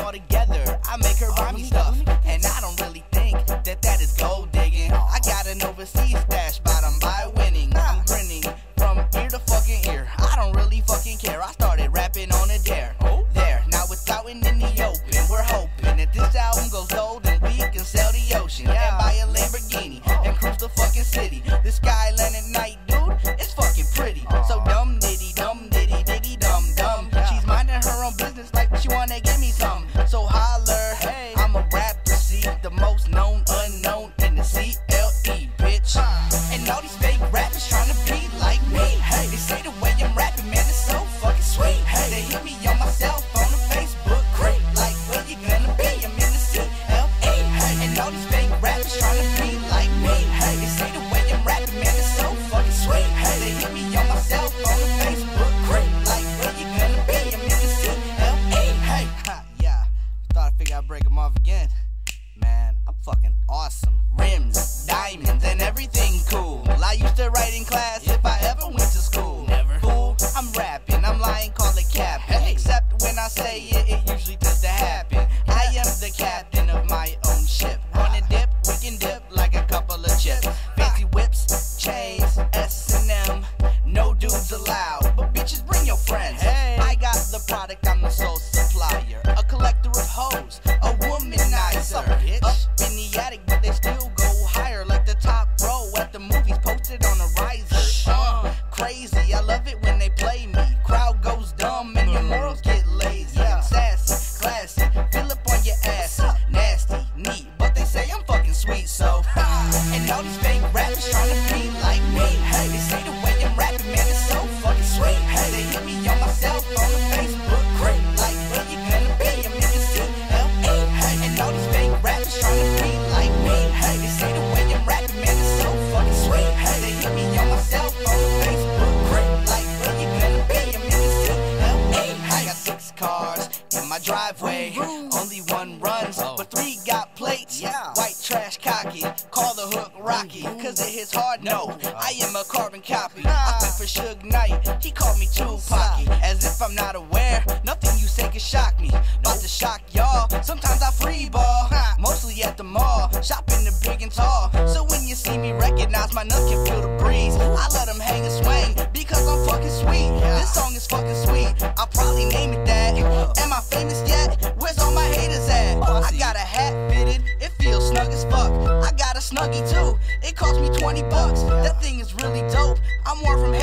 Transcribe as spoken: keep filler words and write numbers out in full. all together. I make her buy me stuff, and I don't really think that that is gold digging. I got an overseas stash, bottom by winning. I'm grinning from ear to fucking ear. I don't really fucking care. I started rapping on a dare. There, now it's out in the open. We're hoping that this album goes gold and we can sail the ocean and buy a Lamborghini and cruise the fucking city. The skyline at night, dude, it's fucking pretty. So dumb nitty, dumb nitty, nitty, dumb dumb. She's minding her own business like she wanna give me some. So holler, hey, I'm a rapper, see, the most known unknown in the C L E, bitch. And all these fake rappers trying to be like me. Hey, they say the way I'm rapping, man, it's so fucking sweet. Hey, they hit me on my cell phone and Facebook creep. Like, where you gonna be? I'm in the C L E. Hey, and all these fake rappers trying to be like me. Hey, they say the way I'm rapping, man, it's so fucking sweet. Hey, they hit me on my cell phone and Facebook creep. Like, where you gonna be? I'm in the C L E. Hey, ha, yeah, thought I figured I'd break them off again. Man, I'm fucking awesome. Rims, diamonds, and everything cool. I used to write in class if I ever went to school. Never. Fool, I'm rapping, I'm lying, call it cap. Hey. Except when I say it, it usually doesn't happen. Yeah. I am the captain of my own ship. Wanna dip? We can dip like a couple of chips. Fancy whips, chains, S and M. No dudes allowed, but bitches bring your friends. Hey. I got the product, I'm the sole supplier. A collector of hoes, a womanizer. Up in the attic, but they still go higher. Like the top row at the movies, posted on a riser. Uh, crazy, I love it when they play me. Crowd goes dumb and your morals get lazy. I'm sassy, classy, fill up on your ass. Nasty, neat, but they say I'm fucking sweet, so. And all these fake rappers trying to be like me. Hey, they say the way I'm rapping, man, it's so fucking sweet. Hey, they hit me on my cell phone and Facebook creep. Like, where you gonna be? I'm in the C L E. Hey, and all these fake rappers trying to be like me. Hey, they say the way I'm rapping, man, it's so fucking sweet. Hey, they hit me on my cell phone and Facebook creep. Like, where you gonna be? I'm in the C L E. I got six cars in my driveway. Only one runs, but three got plates. White trash cocky, call the hook Rocky, cause it hits hard, no, I am a carbon copy. I went for Suge Knight, he called me Tupac-y. As if I'm not aware, nothing you say can shock me. Not to shock y'all, sometimes I free ball. Mostly at the mall, shopping the big and tall. So when you see me recognize, my nuts can feel the breeze. I let them hang and swing, because I'm fucking sweet. This song is fucking sweet, I'll probably name it that. Am I famous yet? Where's all my haters at? I got a hat fitted, it feels snug as fuck. I got a Snuggie too, it cost me twenty bucks. That thing is really dope, I'm more from